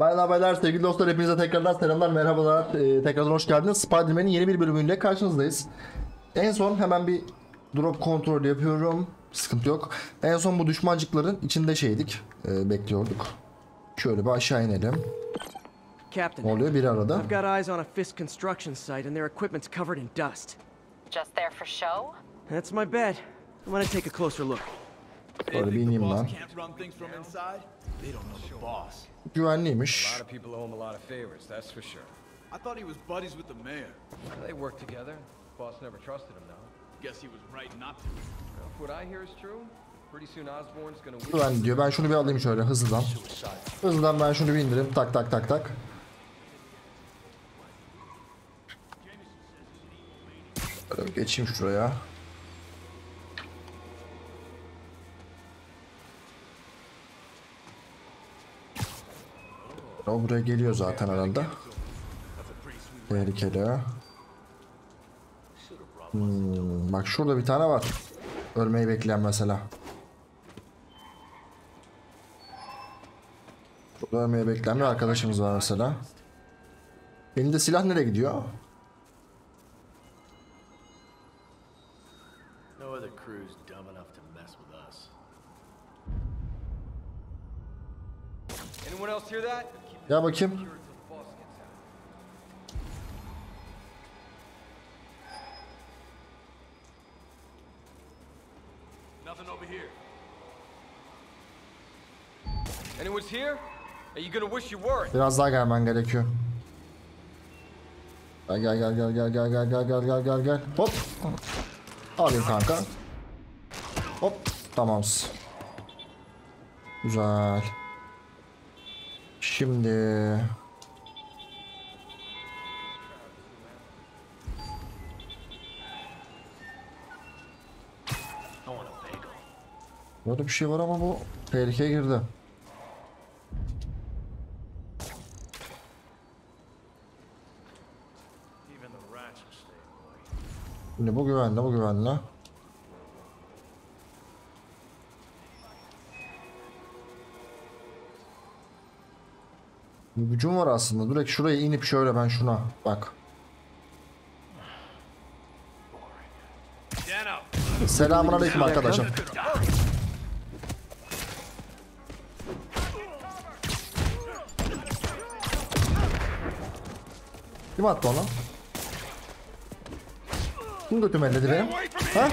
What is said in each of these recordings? Baylar baylar sevgili dostlar, hepinize tekrardan selamlar, merhabalar, tekrardan hoş geldiniz. Spiderman'in yeni bir bölümüyle karşınızdayız. En son hemen bir drop kontrol yapıyorum, sıkıntı yok. En son bu düşmancıkların içinde şeydik, bekliyorduk. Şöyle bir aşağı inelim. Captain, oluyor bir arada. I've got eyes on a Fisk construction site and their equipment's covered in dust. Just there for show? That's my bet. I'm gonna take a closer look. Böyle bir ineyim ben. Güvenliymiş. Güvenli diyor. Ben şunu bir alayım şöyle hızlıdan. Hızlıdan ben şunu bir indireyim. Tak tak tak tak. Böyle geçeyim şuraya. O buraya geliyor zaten herhalde. Tehlikeli. Bak şurada bir tane var. Ölmeyi bekleyen mesela. Şurada ölmeyi bekleyen bir arkadaşımız var mesela. Elinde silah nereye gidiyor? Ya bakayım. Nothing over here. Anyone's here? Are you gonna wish you were? Biraz daha gelmen gerekiyor. Gel. Hop. Alayım kanka. Hop. Tamam. Güzel. Şimdi burada bir şey var ama bu tehlikeye girdi. Şimdi bu güvenli, bu güvenli. Bir gücüm var aslında. Direkt şuraya inip şöyle ben şuna bak. Selamünaleyküm arkadaşım. Kim attı onu? Kim götüm elledi benim? Ha?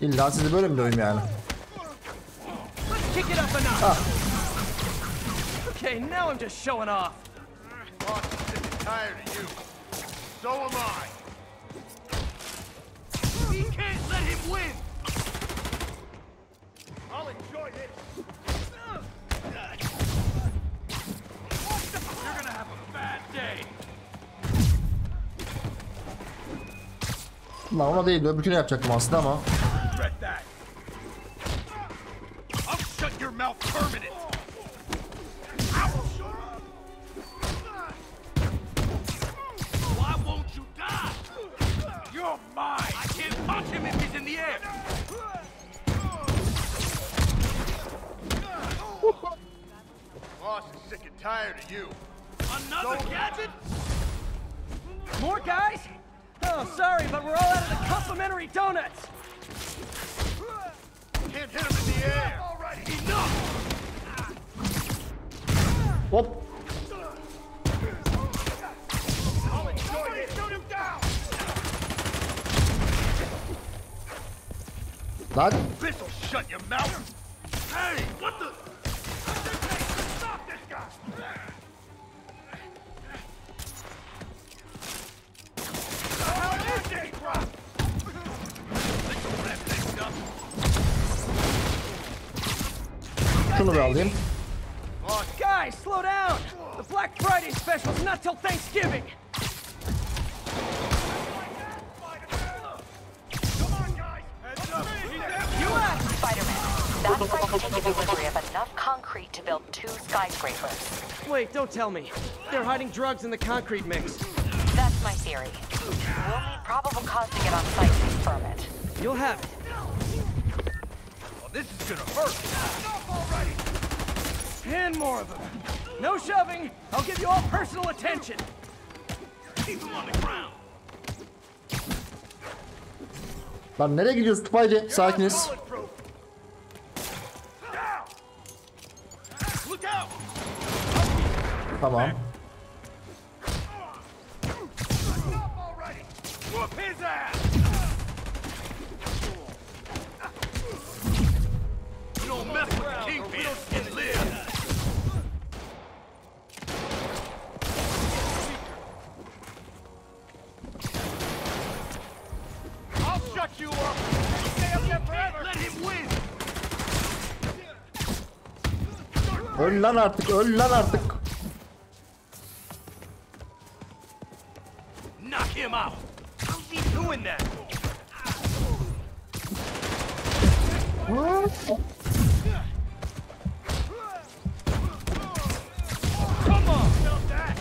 İlla sizi böyle mi döveyim yani? Ah. Lan ona değil, öbürküne yapacaktım aslında ama. Lan. Şunu bir alayım. Guys, slow down. The Black Friday special is not till Thanksgiving. That's like taking delivery of enough concrete to build 2 skyscrapers. Wait, don't tell me. They're hiding drugs in the concrete mix. That's my theory. We'll need probable cause to get on site to confirm it. You'll have it. Well, this is gonna hurt. Stop already! 10 more of them. No shoving. I'll give you all personal attention. Keep them on the ground. Lan nereye gidiyorsun Tupaycı? Sakiniz. Tamam. Öl lan artık, öl lan artık. Knock him out. Don't be doing that. Come on, don't die.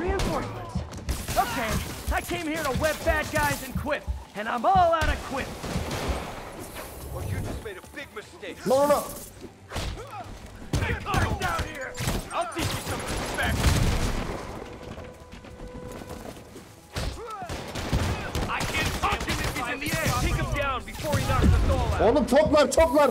Reinforcements. Okay, I came here to web bad guys and quit, and I'm all out of quit. Well, you just made a big mistake. No, no. Oğlum toplar toplar.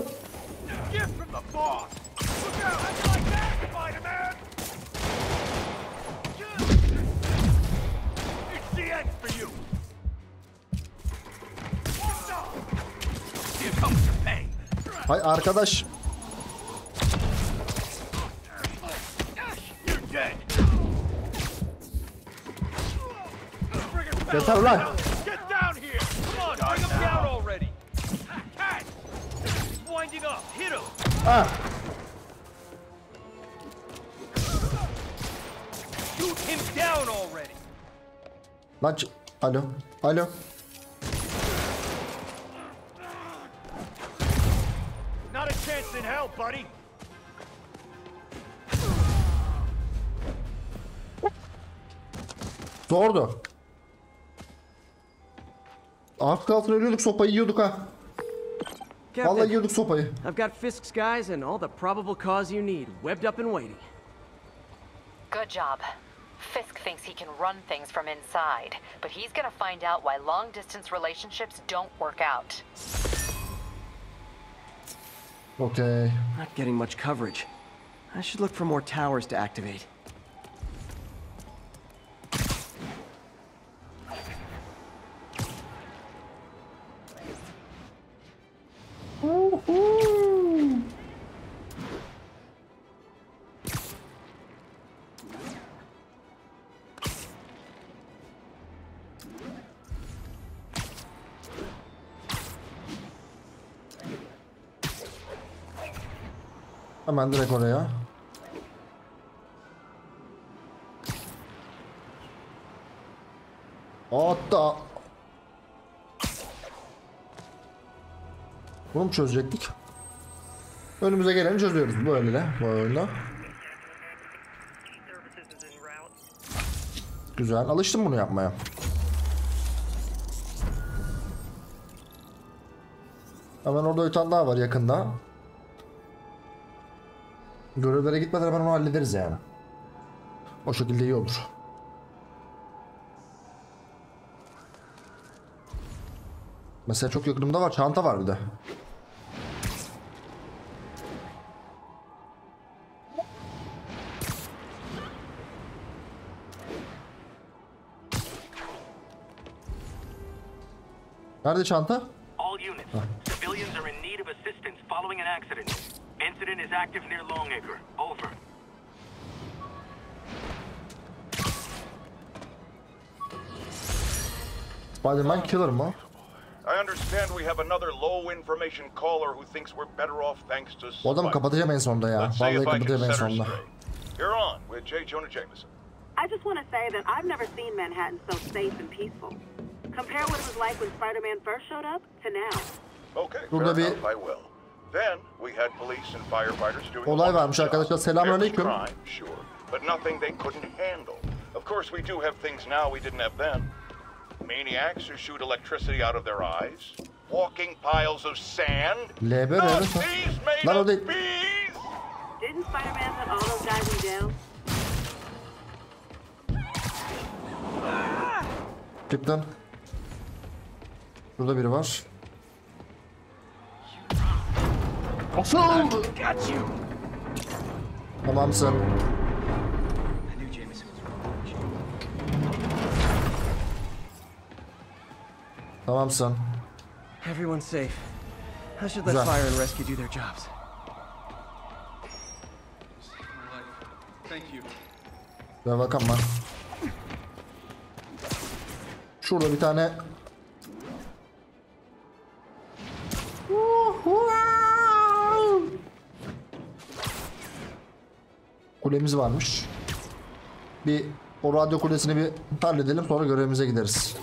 Hay arkadaş. Yeter ulan. Ah. Shoot him down already. Lan alo. Alo. Not a chance in hell, buddy. Zordu. Arka altına ölüyorduk, sopayı yiyorduk ha. Vallahi yiyorduk sopayı. I've got Fisk's guys and all the probable cause you need, webbed up and waiting. Good job. Fisk thinks he can run things from inside, but he's gonna find out why long-distance relationships don't work out. Okay. Not getting much coverage. I should look for more towers to activate. Hemen direkt oraya. Hatta bunu mu çözecektik? Önümüze geleni çözüyoruz böyle, böyle. Güzel, alıştım bunu yapmaya. Hemen orada bir tane daha var yakında. Görevlere gitmeden hemen onu hallederiz yani. O şekilde iyi olur. Mesela çok yakınımda var, çanta var bir de. Nerede çanta? Incident is active near Longacre. Over. Spiderman killer, ma. I understand we have another low information caller who thinks we're better off thanks to Spiderman. Odamı kapatacağım en sonunda ya. Vallahi kapatacağım en sonunda. You're on with J. Jonah Jameson. I just want to say that I've never seen Manhattan so safe and peaceful. Compare what it was like when Spiderman first showed up to now. Okay, fair enough, I will. Then we had police and firefighters doing olay varmış arkadaşlar. Selamünaleyküm. Sure, but nothing they couldn't handle. Of course we do have things now we didn't have then. maniacs who shoot electricity out of their eyes, walking piles of sand, not bees made of bees! Didn't Spider-Man put all those guys in jail? Tipten. Burada biri var. Tamamsın. Tamamsın. Everyone's safe. I should let fire and rescue do their jobs. Thank you. Gel bakalım lan. Şurada bir tane. Kulemiz varmış. Bir o radyo kulesini bir halledelim, sonra görevimize gideriz.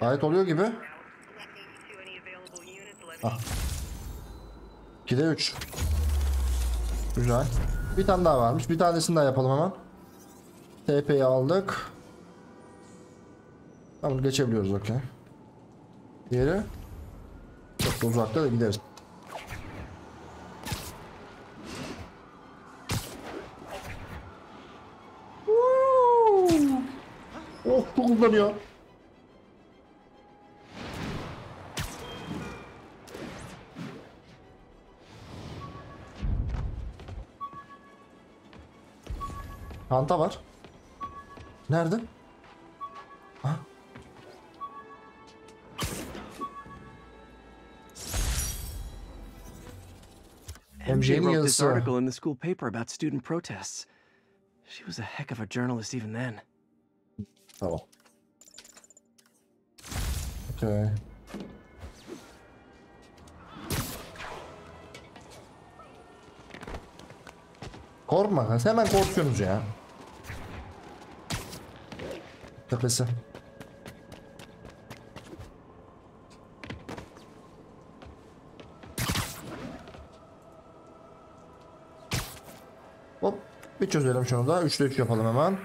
Gayet oluyor gibi. Ah. 2'de 3. Güzel. Bir tane daha varmış. Bir tanesini daha yapalım hemen. TP'yi aldık. Tamam, geçebiliyoruz. Okey. Diğeri. Çok da uzakta da gideriz. Oh, bu kullanıyor. Hanta var. Nerede? Ha? MJ wrote this article in the school paper about student protests. She was a heck of a journalist even then. Oh. Okay. Korkma, hemen korkuyorsunuz ya. Tepesi. Hop, bir çözelim şunu da. 3'te 3 yapalım hemen.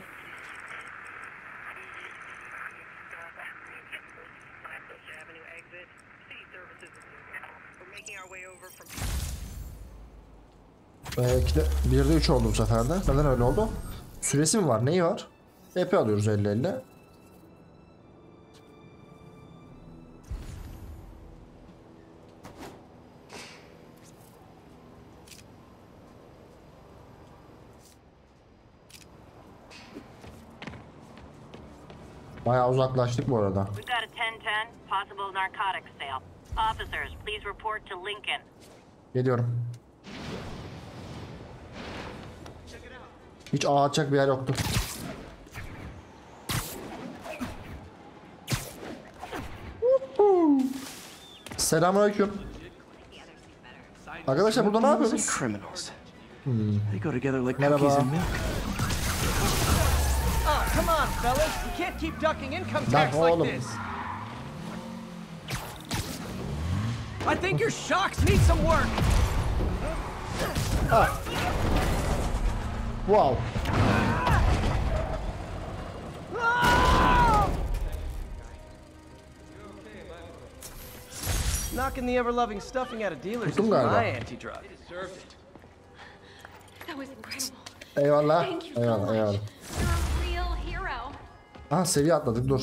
Belki de 1'de 3 oldu bu seferde. Neden öyle oldu? Süresi mi var? Neyi var? EP alıyoruz 50-50. Bayağı uzaklaştık bu arada. Geliyorum. Hiç ağ atacak bir yer yoktu. Selamünaleyküm. Arkadaşlar burada ne yapıyoruz? Merhaba. Bak oğlum. Ah. Wow. Knocking the ever-loving stuffing out of dealers is my anti-drug. That was incredible. Eyvallah. Eyvallah. Ah, seviye atladık, dur.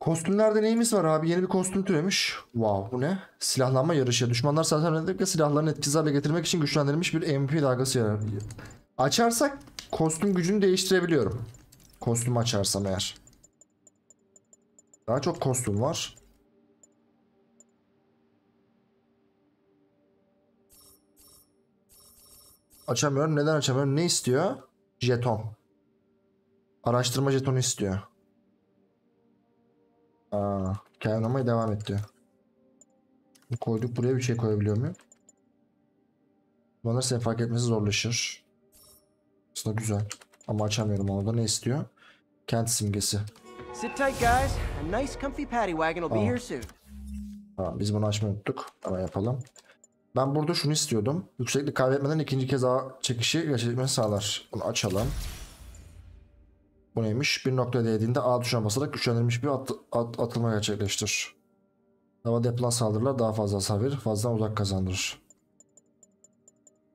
Kostümlerde neyimiz var abi? Yeni bir kostüm türemiş. Wow, bu ne? Silahlanma yarışı. Düşmanlar saldırdıkça silahlarını etkisiz hale getirmek için güçlendirilmiş bir MP dalgası yaratıyor. Açarsak kostüm gücünü değiştirebiliyorum. Kostümü açarsam eğer. Daha çok kostüm var. Açamıyorum. Neden açamıyorum? Ne istiyor? Jeton. Araştırma jetonu istiyor. Kaynamayı devam etti. Koyduk buraya, bir şey koyabiliyor muyum? Bunlar size fark etmesi zorlaşır. Aslında güzel. Ama açamıyorum onu da. Ne istiyor? Kent simgesi. Tamam, biz bunu açmayı unuttuk. Ama yapalım. Ben burada şunu istiyordum. Yükseklik kaybetmeden ikinci kez ağ çekişi gerçekleşmesini sağlar. Bunu açalım. Bu neymiş? Bir noktaya değdiğinde A tuşuna basarak güçlendirilmiş bir atılma gerçekleştir. Hava deplan saldırılar daha fazla hasar verir, fazladan uzak kazandırır.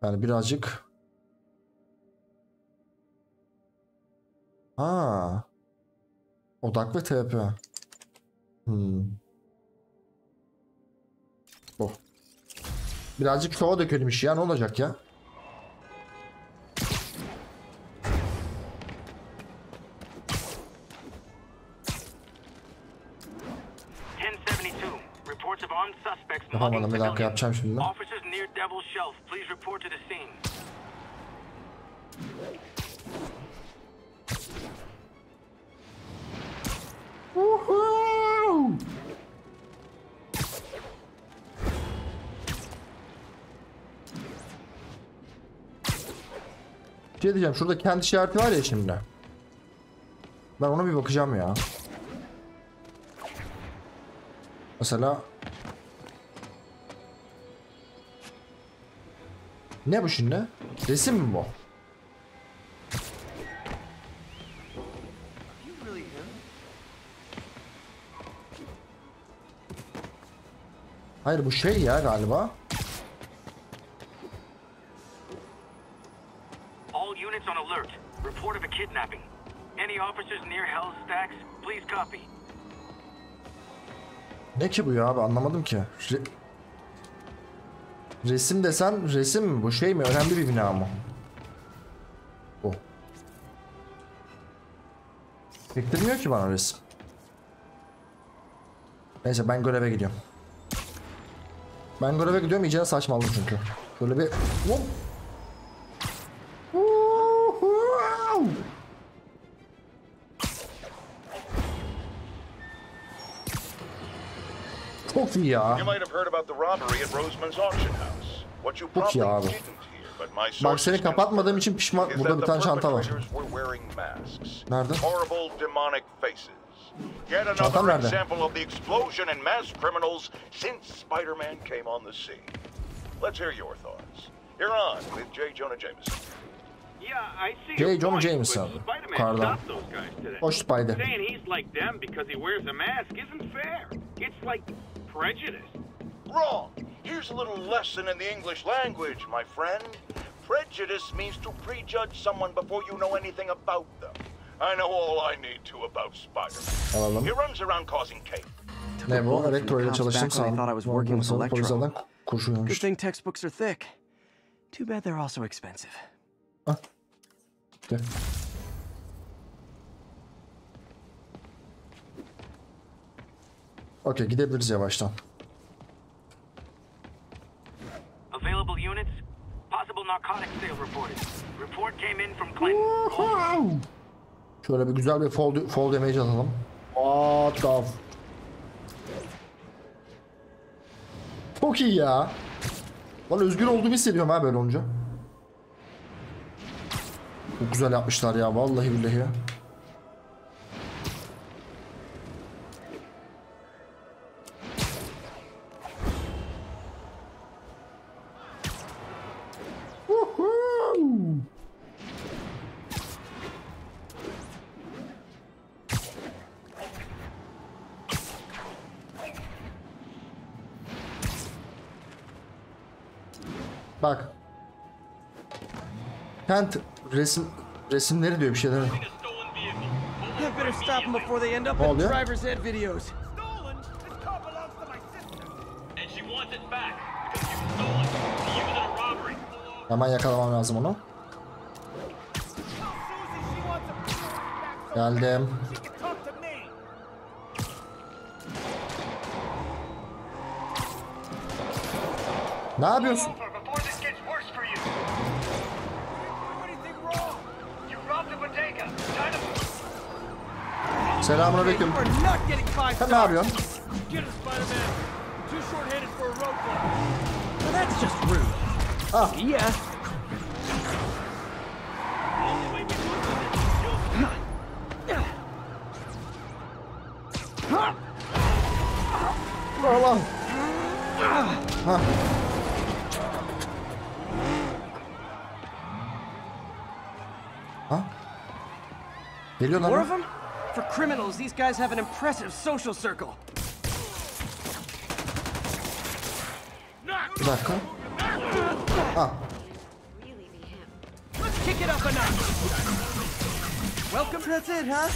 Yani birazcık. Ha. Odak ve TP. Oh. Birazcık şova dökülmüş ya, ne olacak ya? Yapamadım, bir dakika yapacağım şimdi. Şey diyeceğim, şurada kendi işareti var ya şimdi. Ben ona bir bakacağım ya. Mesela ne bu şimdi? Resim mi bu? Hayır, bu şey ya galiba. Ne ki bu ya abi, anlamadım ki. Resim desen resim mi? Bu şey mi? Önemli bir bina mı? Bu. Çektirmiyor ki bana resim. Neyse, ben göreve gidiyorum. Ben göreve gidiyorum, iyice saçmalı çünkü. Böyle bir... Hop. Çok iyi ya. Çok iyi abi. Bak, seni kapatmadığım için pişman. Burada bir tane çanta var. Nerede? Çantam nerede? J. Jonah Jameson. Kardan. Hoş Spider. Prejudice. Wrong. Here's a little lesson in the English language, my friend. Prejudice means to prejudge someone before you know anything about them. I know all I need to about Spiderman. He runs around causing chaos. Ne bu? Elektroyla çalıştım sandım. Good thing textbooks are thick. Too bad they're also expensive. Ah. Okay. Okey, gidebiliriz yavaştan. Şöyle bir güzel bir fall damage atalım. What the... Çok iyi ya. Vallahi özgür olduğumu hissediyorum ha böyle olunca. Çok güzel yapmışlar ya, vallahi billahi ya. Bak. Kent resimleri diyor bir şeyler. Ne oluyor? Hemen yakalamam lazım onu. Geldim. Ne yapıyorsun? Selamünaleyküm. Sen ne yapıyorsun? Ah. Along. Huh. Huh? More of them? For criminals, these guys have an impressive social circle. Let's kick it up a notch. Welcome. That's it, huh?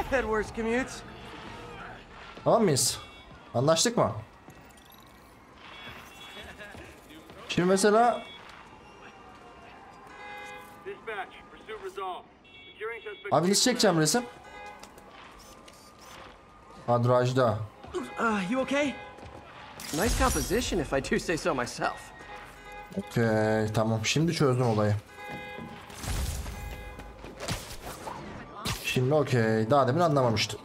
I've had worse commutes. Tamam mıyız? Anlaştık mı? Şimdi mesela abi nasıl çekeceğim resim? Kadrajda. You okay? Nice composition if I do say so myself. Okay, tamam. Şimdi çözdüm olayı. Şimdi okay. Daha demin anlamamıştım.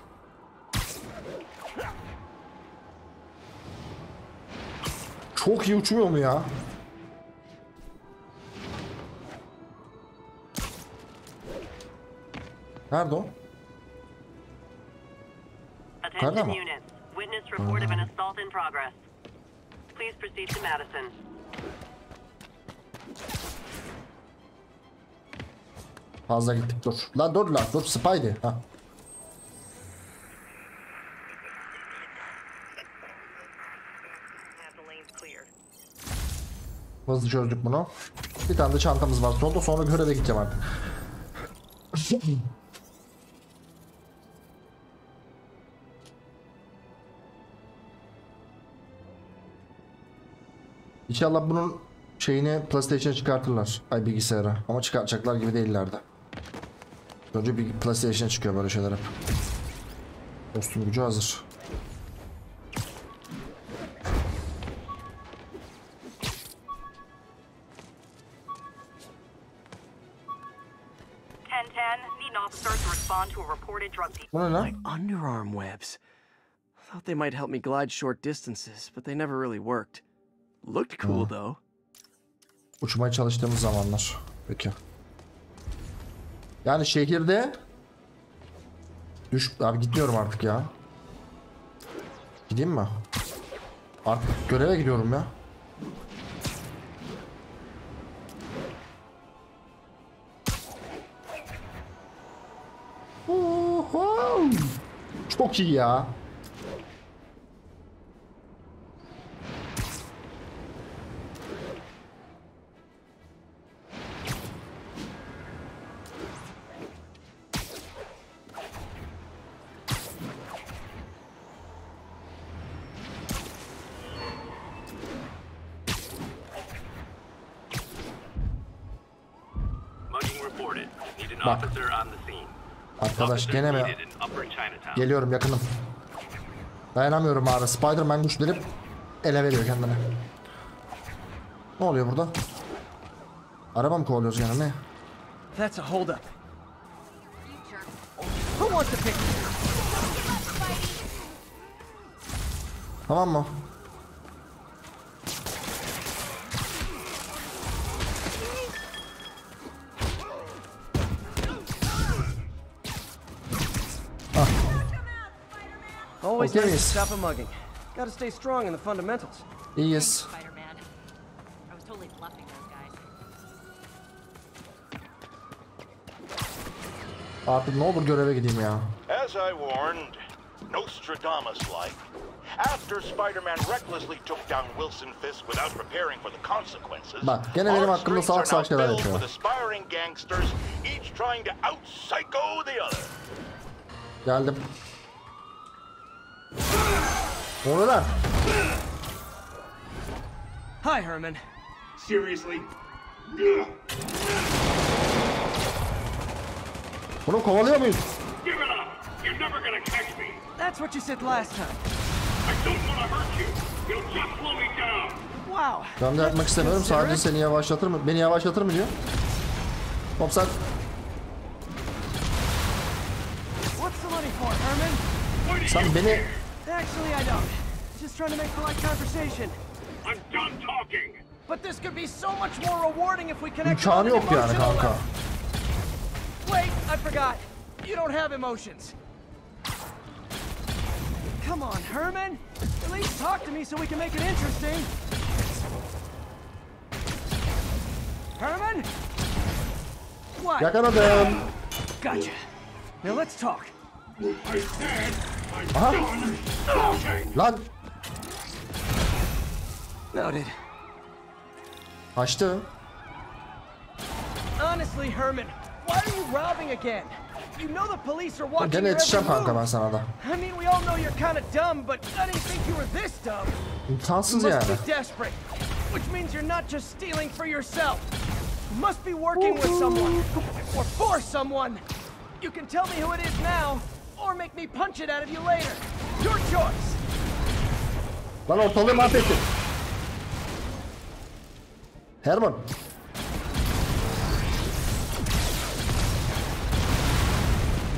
Çok iyi uçuyor mu ya? Nerede o? Attention units. Witness report of an assault in progress. Please proceed to Madison. Fazla gittik dur. Lan dur lan dur Spidey. Ha. Hızlı çözdük bunu. Bir tane de çantamız var solda. Sonra göreve gideceğim artık. İnşallah bunun şeyini PlayStation'a çıkartırlar. Ay bilgisayara. Ama çıkartacaklar gibi değillerdi. Önce bir PlayStation'a çıkıyor böyle şeyler hep. Dostum gücü hazır. Like underarm webs. I thought they might help me glide short distances, but they never really worked. Looked cool though. Uçmaya çalıştığımız zamanlar. Peki. Yani şehirde abi gidiyorum artık ya. Gideyim mi? Artık göreve gidiyorum ya. Çok iyi ya. Bak. Arkadaş gene mi? Geliyorum yakınım. Dayanamıyorum abi. Spiderman güç verip ele veriyor kendine. Ne oluyor burada? Araba mı kovalıyoruz gene ne? That's a hold up. Who wants to pick? Tamam mı? Always nice to stop a mugging. Gotta stay strong in the fundamentals. Yes. Spiderman. I was totally bluffing those guys. Artık ne olur göreve gideyim ya. As I warned, Nostradamus-like, after Spiderman recklessly took down Wilson Fisk without preparing for the consequences, bak, gene benim hakkımda salak salak şeyler yapıyor. Aspiring gangsters, each trying to out-psycho the other. Geldim. Oralar. Hi Herman. Seriously? Bunu kovalıyor muyuz? Give it up. You're never gonna catch me. That's what you said last time. I don't want to hurt you. You'll just slow me down. Wow. Ben de yapmak istemiyorum. Sadece seni yavaşlatır mı? Beni yavaşlatır mı diyor? Hop sen. What's the money for Herman? Some minute? Actually, I don't. Just trying to make polite conversation. I'm done talking. But this could be so much more rewarding if we connect on an emotional level. Wait, I forgot. You don't have emotions. Come on, Herman. At least talk to me so we can make it interesting. Herman? What? Gotcha. Now let's talk. I said I'm done talking. Noted. Honestly, Herman, why are you robbing again? You know the police are watching your every move. I mean, we all know you're kind of dumb, but I didn't think you were this dumb. You must be desperate, which means you're not just stealing for yourself. You must be working with someone, or for someone. You can tell me who it is now, or make me punch it out of you later. Your choice. Herman.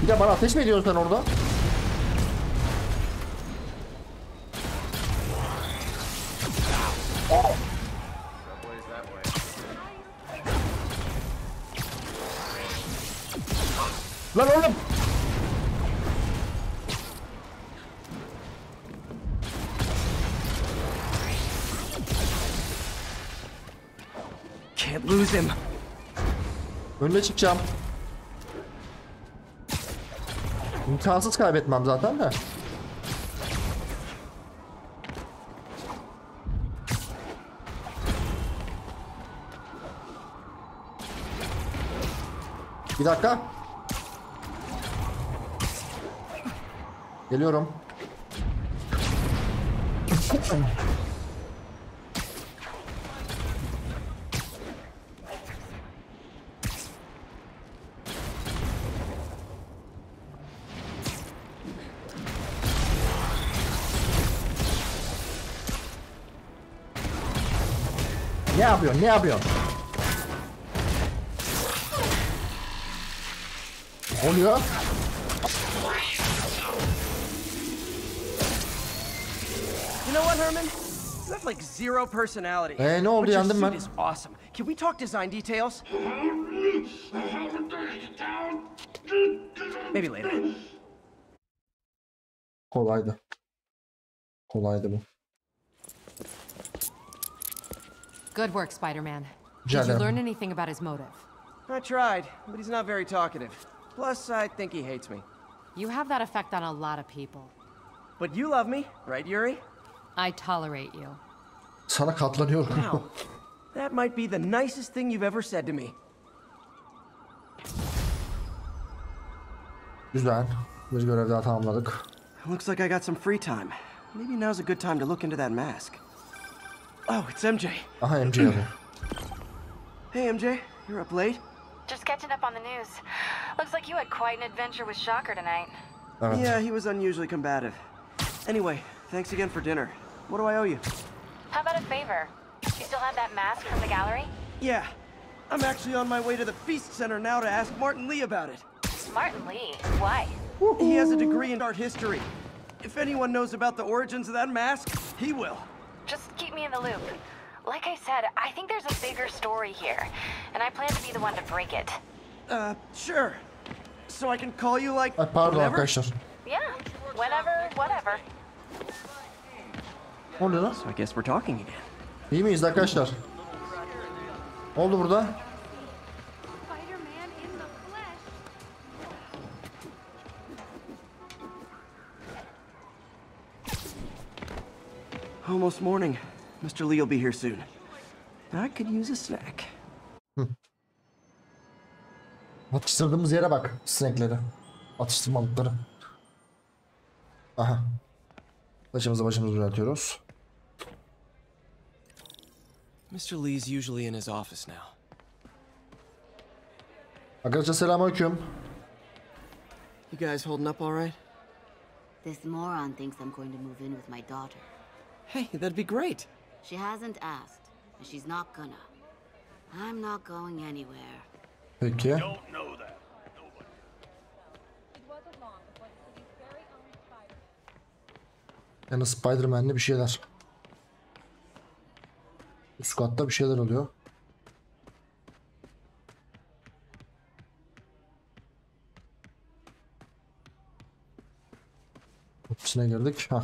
Bir de bana ateş mi ediyorsun sen orada? Oh. Lan oğlum. Can't lose him. Önüne çıkacağım. İmkansız kaybetmem zaten de. Bir dakika. Geliyorum. Ne yapıyorsun? Ne oluyor? You know what, Herman? You have like zero personality. Ne oldu, yandım ben? Is awesome. Can we talk design details? Maybe later. Kolaydı. Kolaydı bu. Good work, Spider-Man. Did you learn anything about his motive? I tried, but he's not very talkative. Plus, I think he hates me. You have that effect on a lot of people. But you love me, right, Yuri? I tolerate you. Wow, that might be the nicest thing you've ever said to me. Güzel. Biz görevi daha tamamladık. Looks like I got some free time. Maybe now's a good time to look into that mask. Oh, it's MJ. Hi, MJ. Hey, MJ. You're up late? Just catching up on the news. Looks like you had quite an adventure with Shocker tonight. Yeah, he was unusually combative. Anyway, thanks again for dinner. What do I owe you? How about a favor? You still have that mask from the gallery? Yeah. I'm actually on my way to the Feast Center now to ask Martin Lee about it. Martin Lee? Why? He has a degree in art history. If anyone knows about the origins of that mask, he will. Just keep me in the loop. Like I said, I think there's a bigger story here, and I plan to be the one to break it. Sure. So I can call you like whenever? Yeah, whenever, whatever. So I guess we're talking again. İyi miyiz arkadaşlar? Oldu burada. Almost morning. Mr. Lee will be here soon. I could use a snack. Atıştırdığımız yere bak, snackleri. Atıştırmalıkları. Aha. Başımızı düzeltiyoruz. Mr. Lee's usually in his office now. Arkadaşlar selamünaleyküm. You guys holding up all right? This moron thinks I'm going to move in with my daughter. Hey, that'd be great. She hasn't asked, and she's not gonna. I'm not going anywhere. Thank you. I don't know that. Nobody. It was a long, but to be very honest, Yani Spiderman'li bir şeyler. Üst katta bir şeyler oluyor. Ofisine girdik. Hah.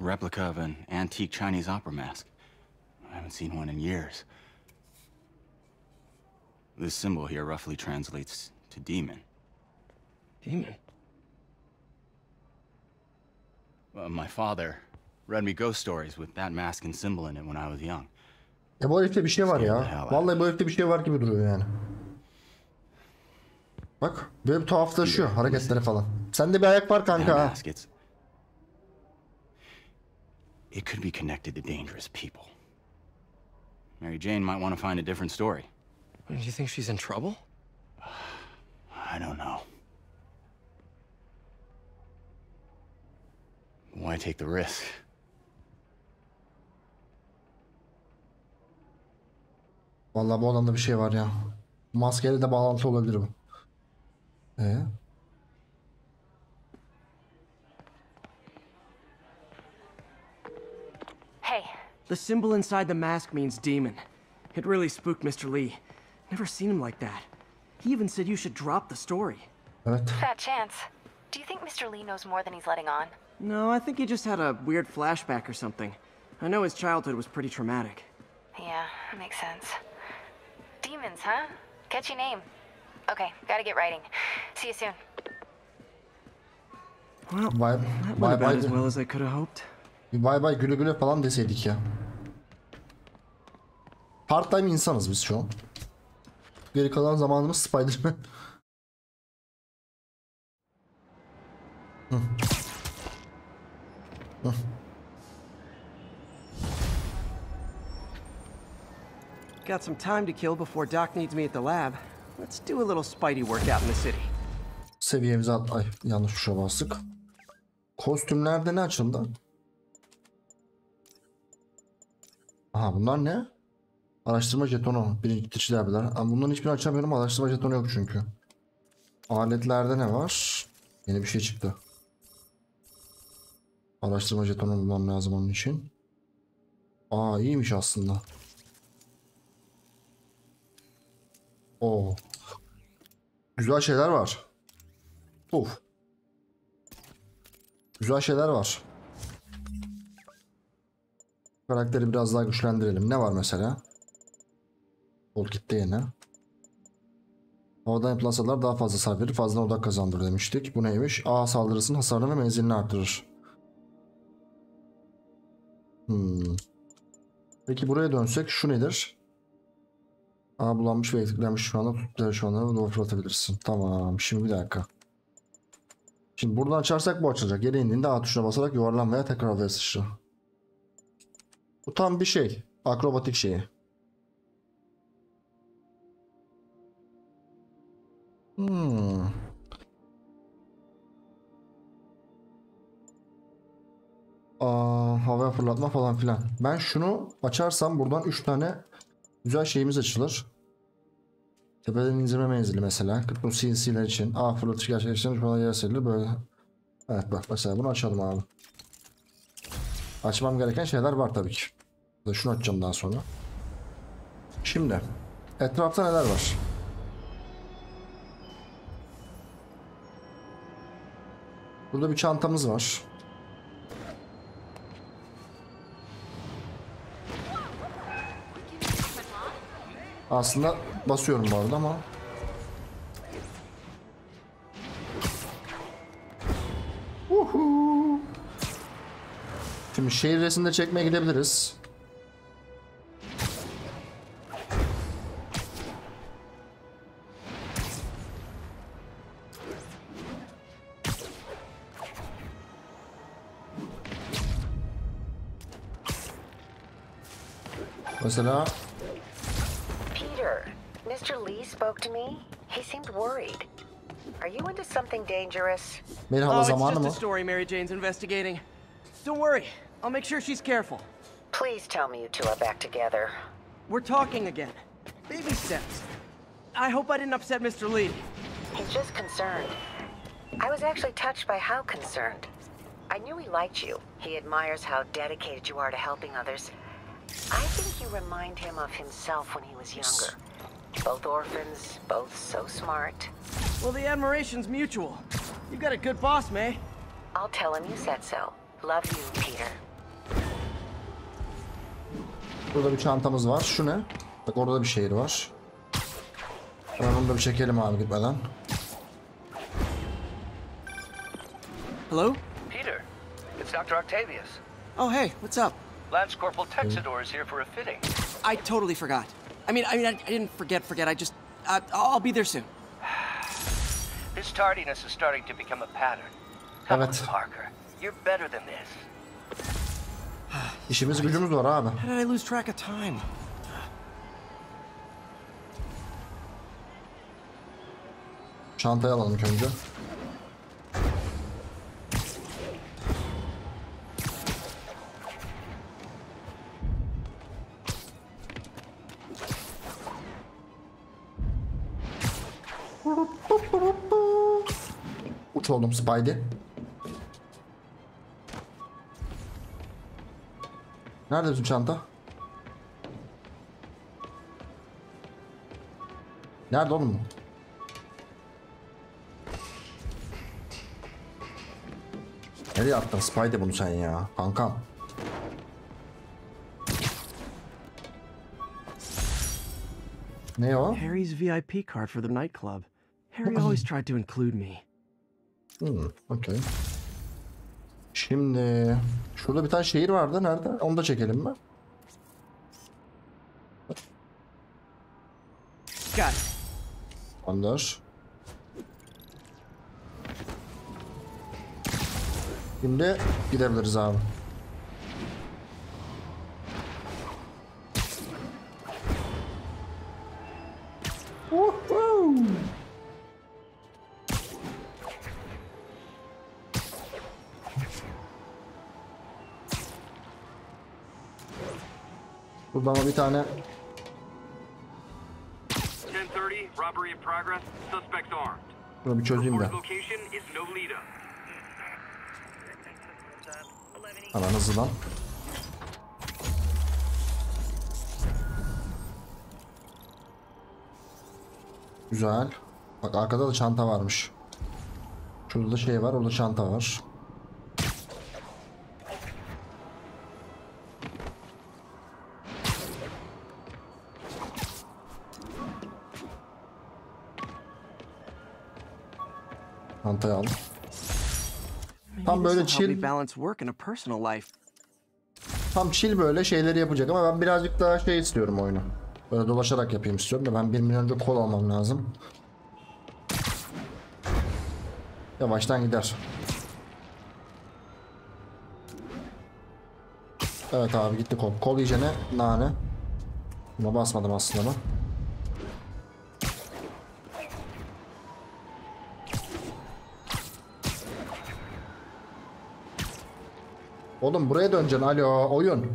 A replica of an antique Chinese opera mask. I haven't seen one in years. This symbol here roughly translates to demon. Demon? Well, my father read me ghost stories with that mask and symbol in it when I was young. Bu herifte bir şey var ya. Vallahi bu herifte bir şey var gibi duruyor yani. Bak, böyle tuhaflaşıyor hareketleri falan. Sende bir ayak var kanka. It could be connected to dangerous people. Mary Jane might want to find a different story. Do you think she's in trouble? I don't know. Why take the risk? Vallahi bu adamda bir şey var ya. Maskeyle de bağlantı olabilir bu. Hey. The symbol inside the mask means demon. It really spooked Mr. Lee. Never seen him like that. He even said you should drop the story. Fat chance. Do you think Mr. Lee knows more than he's letting on? No, I think he just had a weird flashback or something. I know his childhood was pretty traumatic. Yeah, makes sense. Demons, huh? Catchy name. Okay, gotta get writing. See you soon. Well, that went about as well as I could have hoped. Bye bye güle güle falan deseydik ya. Part time insanız biz şu an. Geri kalan zamanımız Spiderman. Got some time to kill before Doc needs me at the lab. Let's do a little Spidey workout in the city. Seviyemizi at... Ay, yanlış tuşa bastık. Kostümlerde ne açıldı? Aha, bunlar ne? Araştırma jetonu. Birinci kişi derbiler. Ama bunların hiçbirini açamıyorum. Araştırma jetonu yok çünkü. Aletlerde ne var? Yeni bir şey çıktı. Araştırma jetonu bulmam lazım onun için. Aa, iyiymiş aslında. Oo. Güzel şeyler var. Of. Güzel şeyler var. Karakteri biraz daha güçlendirelim. Ne var mesela? Bol kitle yine. Havadan yapılan saldırılar daha fazla hasar verir. Fazla odak kazandırır demiştik. Bu neymiş? A saldırısının hasarını ve menzilini arttırır. Peki buraya dönsek şu nedir? A bulanmış ve eksiklenmiş şu anda tuttular şu anda doğru fırlatabilirsin. Tamam, şimdi bir dakika. Şimdi buradan açarsak bu açılacak. Yere indiğinde A tuşuna basarak yuvarlan veya tekrar havaya sıçra. Bu tam bir şey. Akrobatik şeyi. Aa, havaya fırlatma falan filan. Ben şunu açarsam buradan 3 tane güzel şeyimiz açılır. Tepeden indirme menzili mesela. Bu CNC'ler için. A fırlatıcı gerçekleştiren düşmanlar yer serilir böyle. Evet bak mesela bunu açalım abi. Açmam gereken şeyler var tabii ki. Şunu açacağım daha sonra. Şimdi etrafta neler var? Burada bir çantamız var. Aslında basıyorum bu arada ama şimdi şehir resimde çekmeye gidebiliriz. Was it up? Peter, Mr. Lee spoke to me. He seemed worried. Are you into something dangerous? Oh, it's just a story Mary Jane's investigating. Don't worry. I'll make sure she's careful. Please tell me you two are back together. We're talking again. Baby steps. I hope I didn't upset Mr. Lee. He's just concerned. I was actually touched by how concerned. I knew he liked you. He admires how dedicated you are to helping others. I think you remind him of himself when he was younger. Both orphans, both so smart. Well, the admiration's mutual. You've got a good boss, May. I'll tell him you said so. Love you, Peter. Burada bir çantamız var. Şu ne? Bak orada da bir şehir var. Hemen bunu da bir çekelim abi gitmeden. Hello? Peter, it's Dr. Octavius. Oh, hey, what's up? Lance Corporal Texidor is here for a fitting. I totally forgot. I didn't forget. I just... I'll be there soon. This tardiness is starting to become a pattern. Come on, Parker. You're better than this. İşimiz gücümüz var abi. How did I lose track of time? Çantayı alalım önce. Uç oldum Spidey. Nerede bizim çanta? Nerede oğlum bu? Nereye attın Spidey bunu sen ya kankam? Ne o? Harry's VIP card for the nightclub. Harry always tried to include me. Okay. Şimdi şurada bir tane şehir vardı. Nerede? Onu da çekelim mi? Got it. Onlar. Şimdi gidebiliriz abi. Burada bir tane 10:30 robbery in progress, suspect armed. Bunu bir çözeyim ben. Aman hızlan. Güzel. Bak arkada da çanta varmış. Şurada şey var, orada çanta var. Çantayı aldım. Tam böyle chill. Tam chill böyle şeyleri yapacak ama ben birazcık daha şey istiyorum oyunu. Böyle dolaşarak yapayım istiyorum da ben 1 milyon önce kol almam lazım. Yavaştan gider. Evet abi gitti kol. Kol yiyeceğine nane. Buna basmadım aslında ama. Oğlum buraya döneceksin. Alo oyun.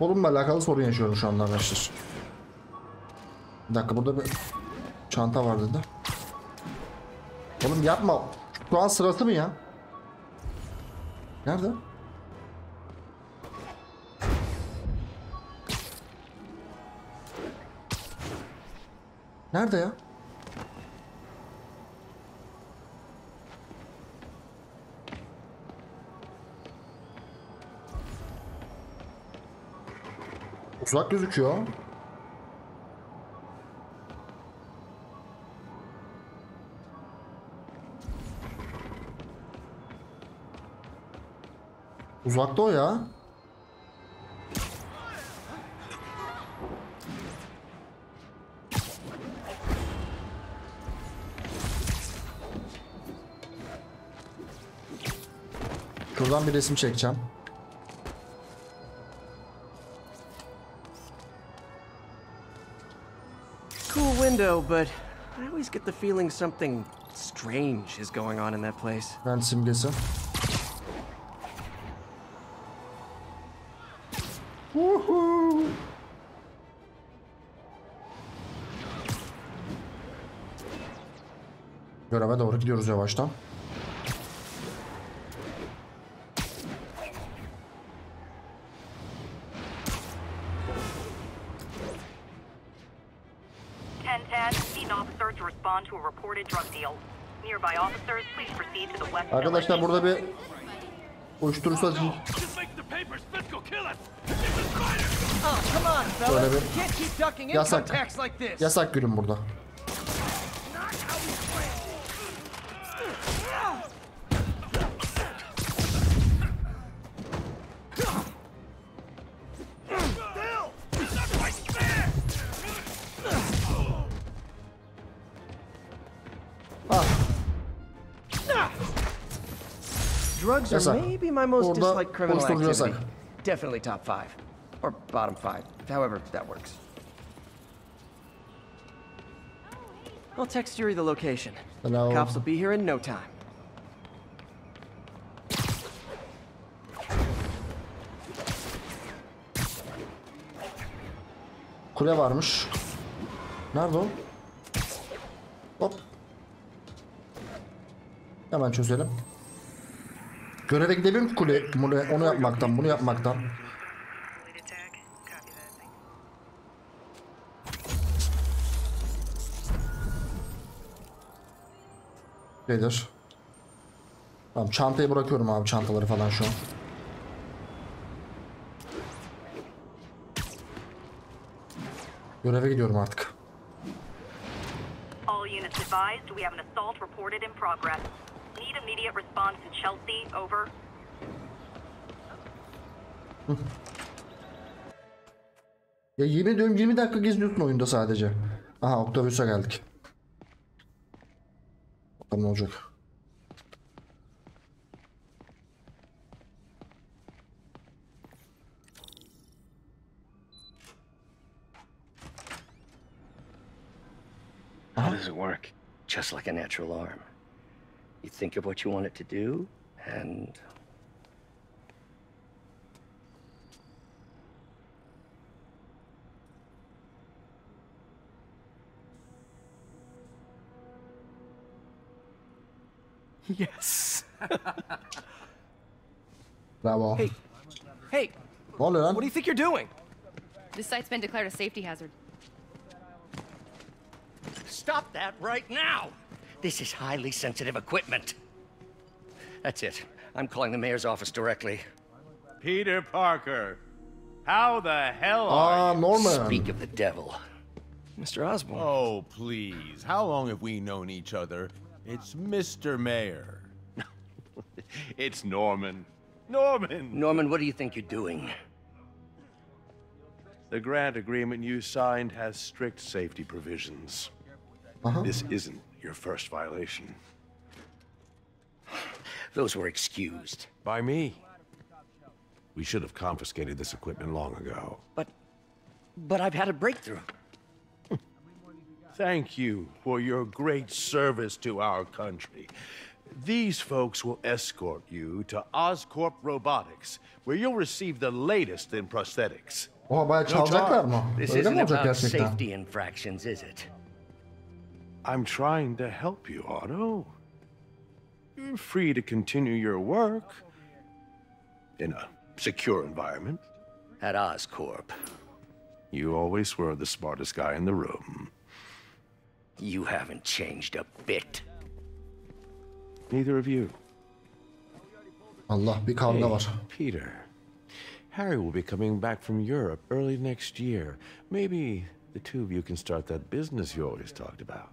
Oğlumla alakalı sorun yaşıyorum şu anda arkadaşlar. Bir dakika burada bir çanta var dedi. Oğlum yapma. Şu an sırası mı ya? Nerede? Nerede ya? Uzak gözüküyor. Uzakta o ya. Şuradan bir resim çekeceğim. Cool window, but I always get the feeling something strange is going on in that place. Ben simgesi. Woohoo! Göreve doğru gidiyoruz yavaştan. Arkadaşlar burada bir uyuşturucu böyle bir yasak gülüm burada. Yasak. Orada uyuşturucu yasak. Definitely top 5 or bottom 5. However that works. I'll text Yuri the location. Hello. Cops will be here in no time. Kule varmış. Nerede o? Hop. Hemen çözelim. Göreve gidebilir mi kule? Onu yapmaktan, bunu yapmaktan. Nedir? Tamam, çantayı bırakıyorum abi, çantaları falan şu an. Göreve gidiyorum artık. All units advised, we have an assault reported in progress. Need immediate response in Chelsea, over. Ya yemin ediyorum 20 dakika geziniyorsun oyunda sadece. Aha, Octavius'a geldik. Bakalım ne olacak. How does it work? Just like a natural arm. You think of what you want it to do, and... Yes! Bravo. Hey! Hey! What do you think you're doing? This site's been declared a safety hazard. Stop that right now! This is highly sensitive equipment. That's it. I'm calling the mayor's office directly. Peter Parker, how the hell are you? Norman. Speak of the devil. Mr. Osborne. Oh, please. How long have we known each other? It's Mr. Mayor. It's Norman. Norman! Norman, what do you think you're doing? The grant agreement you signed has strict safety provisions. This isn't your first violation. Those were excused. By me. We should have confiscated this equipment long ago. But I've had a breakthrough. Thank you for your great service to our country. These folks will escort you to Oscorp Robotics, where you'll receive the latest in prosthetics. Oh, bayağı çalacaklar mı? This isn't about safety infractions, is it? I'm trying to help you, Otto. You're free to continue your work in a secure environment. At Oscorp. You always were the smartest guy in the room. You haven't changed a bit. Neither of you. Allah, Peter, Harry will be coming back from Europe early next year. Maybe the two of you can start that business you always talked about.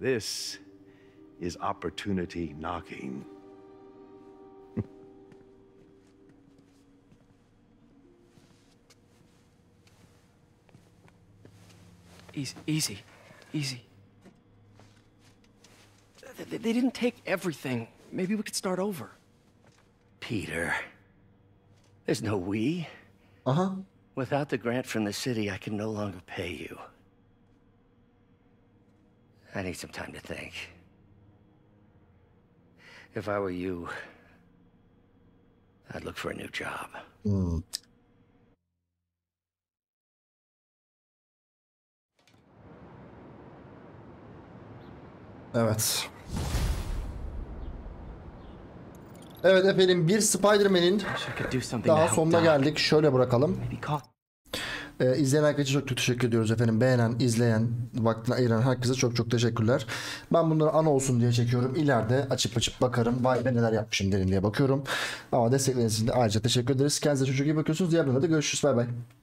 This is opportunity knocking. Easy. They didn't take everything. Maybe we could start over. Peter. There's no we. Uh-huh. Without the grant from the city, I can no longer pay you. I need some time to think. If I were you, I'd look for a new job. Mm. Evet. Evet efendim, bir Spiderman'in daha sonuna geldik. Şöyle bırakalım. İzleyen herkese çok teşekkür ediyoruz efendim. Beğenen, izleyen, vaktini ayıran herkese çok çok teşekkürler. Ben bunları ana olsun diye çekiyorum. İleride açıp açıp bakarım. Vay be neler yapmışım derim diye bakıyorum. Ama destekleriniz için de ayrıca teşekkür ederiz. Kendinize çok iyi bakıyorsunuz. Diğer bölümde görüşürüz. Bay bay.